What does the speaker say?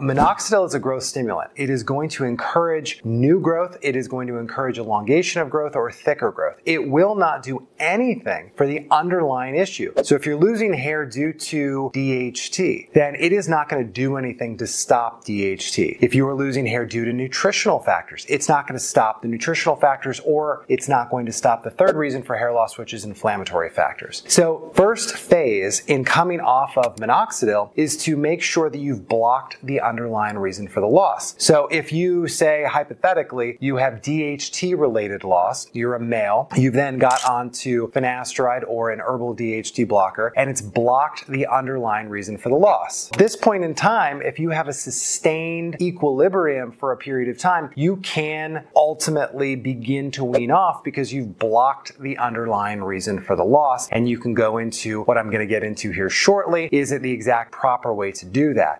Minoxidil is a growth stimulant. It is going to encourage new growth. It is going to encourage elongation of growth or thicker growth. It will not do anything for the underlying issue. So if you're losing hair due to DHT, then it is not going to do anything to stop DHT. If you are losing hair due to nutritional factors, it's not going to stop the nutritional factors, or it's not going to stop the third reason for hair loss, which is inflammatory factors. So first phase in coming off of minoxidil is to make sure that you've blocked the underlying reason for the loss. So if you say, hypothetically, you have DHT related loss, you're a male, you've then got onto finasteride or an herbal DHT blocker, and it's blocked the underlying reason for the loss. At this point in time, if you have a sustained equilibrium for a period of time, you can ultimately begin to wean off because you've blocked the underlying reason for the loss. And you can go into what I'm going to get into here shortly. Is it the exact proper way to do that?